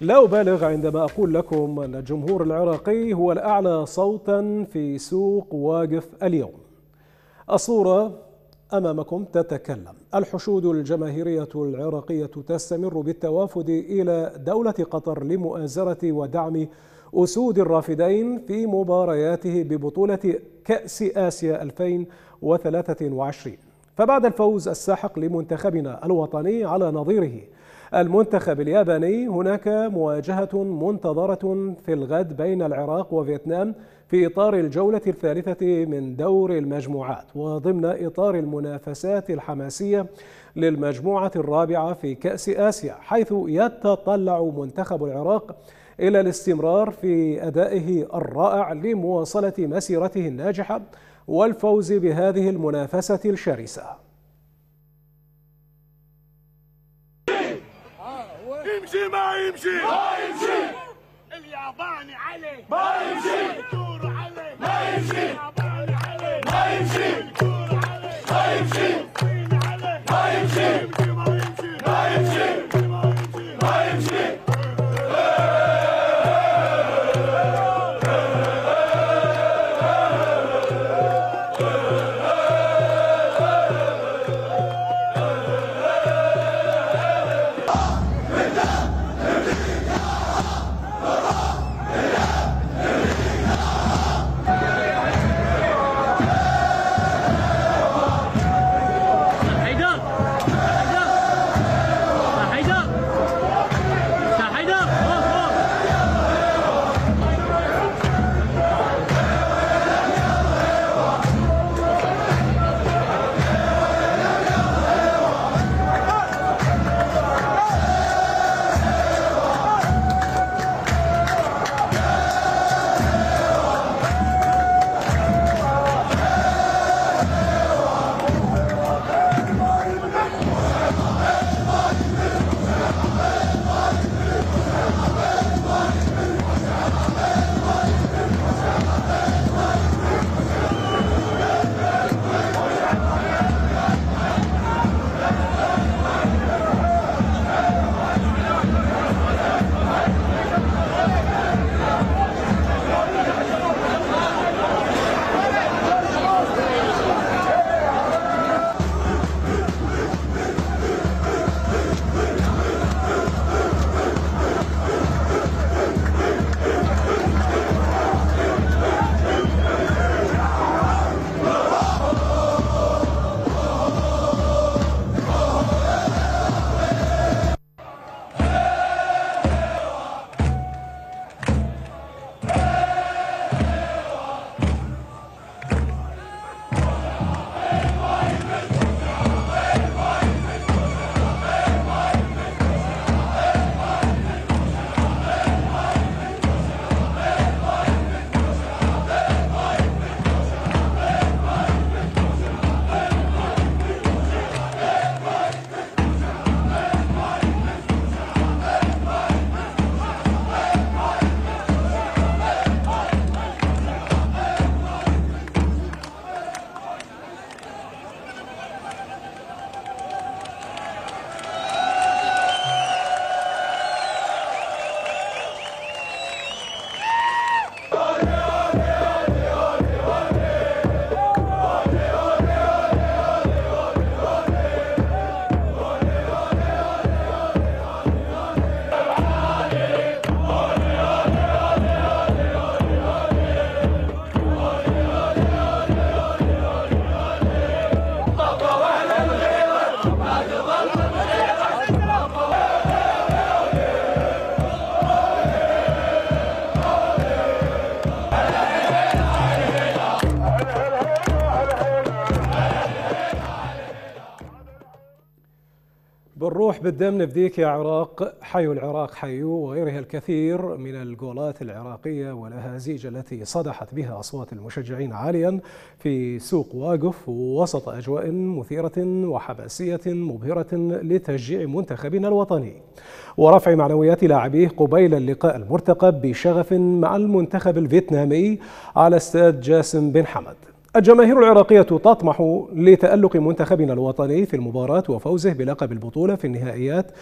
لا أبالغ عندما أقول لكم أن الجمهور العراقي هو الأعلى صوتا في سوق واقف اليوم. الصورة أمامكم تتكلم. الحشود الجماهيرية العراقية تستمر بالتوافد إلى دولة قطر لمؤازرة ودعم أسود الرافدين في مبارياته ببطولة كأس آسيا 2023، فبعد الفوز الساحق لمنتخبنا الوطني على نظيره المنتخب الياباني، هناك مواجهة منتظرة في الغد بين العراق وفيتنام في إطار الجولة الثالثة من دور المجموعات، وضمن إطار المنافسات الحماسية للمجموعة الرابعة في كأس آسيا، حيث يتطلع منتخب العراق إلى الاستمرار في أدائه الرائع لمواصلة مسيرته الناجحة والفوز بهذه المنافسة الشرسة. يمشي ما يمشي ما يمشي الياباني علي ما يمشي الكورة علي ما يمشي الياباني علي ما يمشي الكورة علي ما يمشي الصين علي ما يمشي ما يمشي ما يمشي ما يمشي. بالروح بالدم نفديك يا عراق، حيوا العراق حيوا، وغيرها الكثير من الجولات العراقية والأهازيج التي صدحت بها أصوات المشجعين عاليا في سوق واقف وسط أجواء مثيرة وحماسية مبهرة لتشجيع منتخبنا الوطني ورفع معنويات لاعبيه قبيل اللقاء المرتقب بشغف مع المنتخب الفيتنامي على استاد جاسم بن حمد. الجماهير العراقية تطمح لتألق منتخبنا الوطني في المباراة وفوزه بلقب البطولة في النهائيات